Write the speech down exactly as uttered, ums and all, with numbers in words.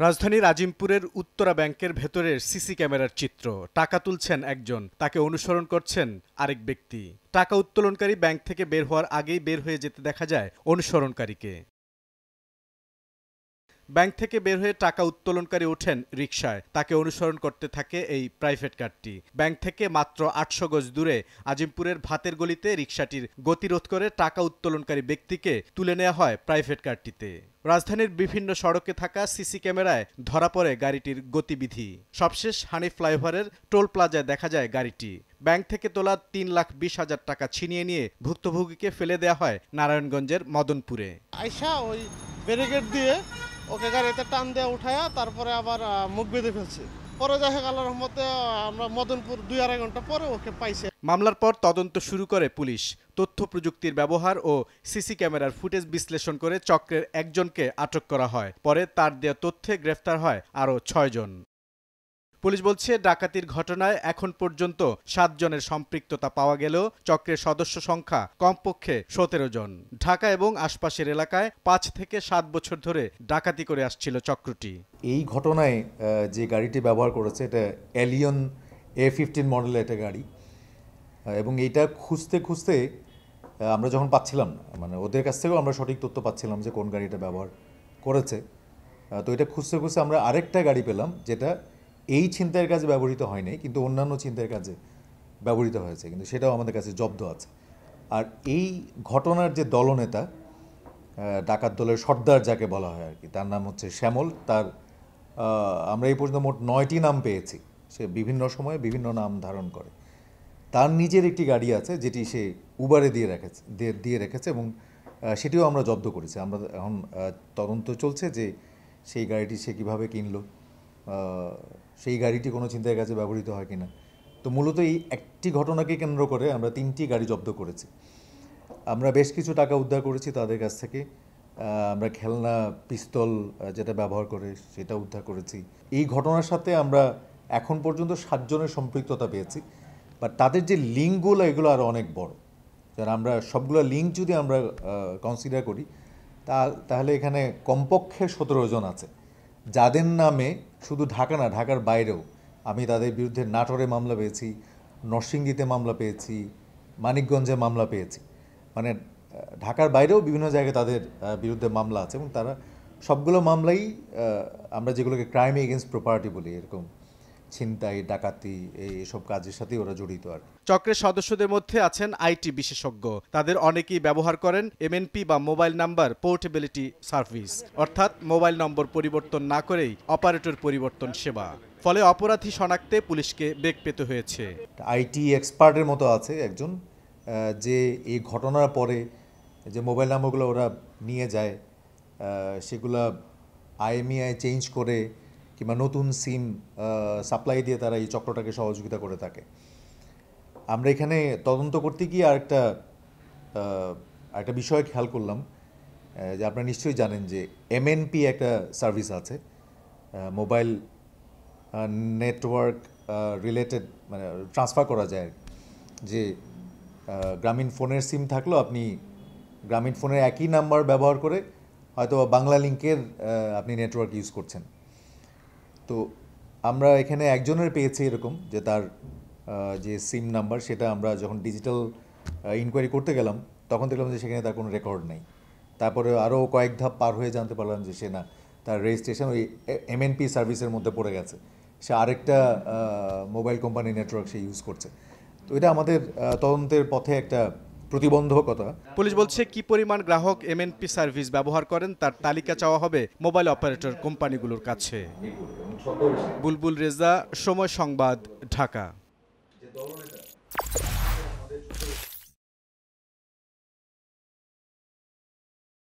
राजधानी राजिमपुरेर उत्तरा बैंकेर भेतरेर सीसी कैमरार चित्र टाका तुलछेन एकजन ताके अनुसरण करछेन आरेक व्यक्ति टाका उत्तोलनकारी बैंक थेके बेर होवार आगेई बेर हये जेते देखा जाय अनुसरणकारीके बैंक थेके बेर हये टाका उत्तोलनकारी उठेन रिक्शाय ताके अनुसरण करते थाके एई प्राइवेट कारटी बैंक थेके मात्र आठशो गज दूरे আজিমপুরের ভাতের গলিতে रिक्शाटिर गतिरोध करे टाका उत्तोलनकारी व्यक्तिके तुले नेওয়া हय प्राइवेट कारटीते রাজধানীর বিভিন্ন সড়কে থাকা সিসি ক্যামেরায় ধরা পড়ে গাড়িটির গতিবিধি সবশেষ হানি ফ্লাইওভারের টোল প্লাজায় দেখা যায় গাড়িটি ব্যাংক থেকে তোলা তিন লাখ বিশ হাজার টাকা ছিনিয়ে নিয়ে ভুক্তভোগীকে ফেলে দেয়া হয় নারায়ণগঞ্জের মদনপুরে আয়শা ওই ব্যারিকেড দিয়ে ওকে গাড়িতে টান দিয়ে উঠায়া তারপরে আবার মুখ বেঁধে ফেলছে পরে দেখা গেল রহমতে আমরা মদনপুর দুই আড়াই ঘন্টা পরে ওকে পাইছে মামলার পর তদন্ত শুরু করে পুলিশ তথ্য প্রযুক্তির ব্যবহার ও সিসি ক্যামেরার ফুটেজ বিশ্লেষণ করে চক্রের একজনকে আটক করা হয় পরে তার দেয়া তথ্যে গ্রেফতার হয় আরও ছয় জন পুলিশ বলছে ডাকাতির ঘটনায় এখন পর্যন্ত সাত জনের সম্পৃক্ততা পাওয়া গেল চক্রের সদস্য সংখ্যা কমপক্ষে সতেরো জন ঢাকা এবং আশপাশের এলাকায় পাঁচ থেকে সাত বছর ধরে ডাকাতি করে আসছিল চক্রটি এই ঘটনায় যে গাড়িটি ব্যবহার করেছে এটা এলিয়ন এ ফিফটিন মডেলের একটা গাড়ি এবং এটা খুঁজতে খুঁজতে আমরা যখন পাচ্ছিলাম মানে ওদের কাছ থেকেও আমরা সঠিক তথ্য পাচ্ছিলাম যে কোন গাড়িটা ব্যবহার করেছে তো এটা খুঁজতে খুঁজতে আমরা আরেকটা গাড়ি পেলাম যেটা এই ছিনতাইয়ের কাজে ব্যবহৃত হয় নাই কিন্তু অন্যান্য ছিনতাইয়ের কাজে ব্যবহৃত হয়েছে কিন্তু সেটাও আমাদের কাছে জব্দ আছে আর এই ঘটনার যে দলনেতা ডাকাত দলের সর্দার যাকে বলা হয় আর কি তার নাম হচ্ছে শ্যামল তার আমরা এই পর্যন্ত মোট নয়টি নাম পেয়েছি সে বিভিন্ন সময়ে বিভিন্ন নাম ধারণ করে তার নিজের একটি গাড়ি আছে যেটি সে উবারে দিয়ে রেখেছে দিয়ে রেখেছে এবং সেটিও আমরা জব্দ করেছি আমরা এখন তদন্ত চলছে যে সেই গাড়িটি সে কীভাবে কিনলো সেই গাড়িটি কোনো চিন্তার কাজে ব্যবহৃত হয় কিনা তো মূলত এই একটি ঘটনাকে কেন্দ্র করে আমরা তিনটি গাড়ি জব্দ করেছি আমরা বেশ কিছু টাকা উদ্ধার করেছি তাদের কাছ থেকে আমরা খেলনা পিস্তল যেটা ব্যবহার করে সেটা উদ্ধার করেছি এই ঘটনার সাথে আমরা এখন পর্যন্ত সাতজনের সম্পৃক্ততা পেয়েছি বাট তাদের যে লিঙ্কগুলো এগুলো আরও অনেক বড় যারা আমরা সবগুলো লিঙ্ক যদি আমরা কনসিডার করি তা তাহলে এখানে কমপক্ষে সতেরো জন আছে যাদের নামে শুধু ঢাকা না ঢাকার বাইরেও আমি তাদের বিরুদ্ধে নাটোরে মামলা পেয়েছি নরসিংদীতে মামলা পেয়েছি মানিকগঞ্জে মামলা পেয়েছি মানে ঢাকার বাইরেও বিভিন্ন জায়গায় তাদের বিরুদ্ধে মামলা আছে এবং তারা সবগুলো মামলাই আমরা যেগুলোকে ক্রাইম এগেনস্ট প্রপার্টি বলি এরকম ছিনতাই ডাকাতি এইসব কাজের সাথে ওরা জড়িত আর চক্রের সদস্যদের মধ্যে আছেন আইটি বিশেষজ্ঞ তাদের অনেকেই ব্যবহার করেন এমএনপি বা মোবাইল নাম্বার পোর্টেবিলিটি সার্ভিস অর্থাৎ মোবাইল নম্বর পরিবর্তন না করেই অপারেটর পরিবর্তন সেবা ফলে অপরাধী শনাক্তে পুলিশকে বেগ পেতে হয়েছে আইটি এক্সপার্টের মতো আছে একজন যে এই ঘটনার পরে যে মোবাইল নাম্বারগুলো ওরা নিয়ে যায় সেগুলো আইএমইআই চেঞ্জ করে কিংবা নতুন সিম সাপ্লাই দিয়ে তারা এই চক্রটাকে সহযোগিতা করে থাকে আমরা এখানে তদন্ত করতে গিয়ে আরেকটা একটা বিষয় খেয়াল করলাম যে আপনারা নিশ্চয়ই জানেন যে এমএনপি একটা সার্ভিস আছে মোবাইল নেটওয়ার্ক রিলেটেড মানে ট্রান্সফার করা যায় যে গ্রামীণ ফোনের সিম থাকলো আপনি গ্রামীণ ফোনের একই নাম্বার ব্যবহার করে হয়তো বাংলা লিঙ্কের আপনি নেটওয়ার্ক ইউজ করছেন তো আমরা এখানে একজনের পেয়েছি এরকম যে তার যে সিম নাম্বার সেটা আমরা যখন ডিজিটাল ইনকোয়ারি করতে গেলাম তখন দেখলাম যে সেখানে তার কোনো রেকর্ড নেই তারপরে আরও কয়েক ধাপ পার হয়ে জানতে পারলাম যে সে না তার রেজিস্ট্রেশন ওই এমএনপি সার্ভিসের মধ্যে পড়ে গেছে সে আরেকটা মোবাইল কোম্পানি নেটওয়ার্ক সে ইউজ করছে তো এটা আমাদের তদন্তের পথে একটা প্রতিবন্ধকতা পুলিশ বলছে কি পরিমাণ গ্রাহক এমএনপি সার্ভিস ব্যবহার করেন তার তালিকা চাওয়া হবে মোবাইল অপারেটর কোম্পানিগুলোর কাছে বুলবুল রেজা সময় সংবাদ ঢাকা।